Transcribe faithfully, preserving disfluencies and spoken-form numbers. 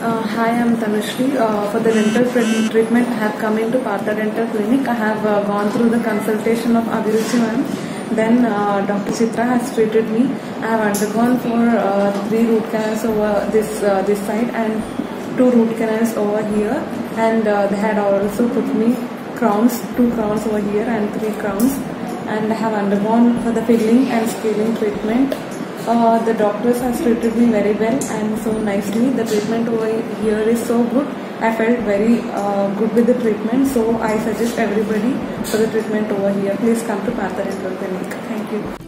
Uh, hi, I am Tanushri. Uh, for the dental treatment, I have come into Partha Dental Clinic. I have uh, gone through the consultation of Abhirushivan. Then uh, Doctor Sitra has treated me. I have undergone for uh, three root canals over this uh, this side and two root canals over here. And uh, they had also put me crowns, two crowns over here and three crowns. And I have undergone for the filling and scaling treatment. Uh, the doctors have treated me very well and so nicely. The treatment over here is so good. I felt very uh, good with the treatment. So I suggest everybody for the treatment over here. Please come to Partha Dental Clinic. Thank you.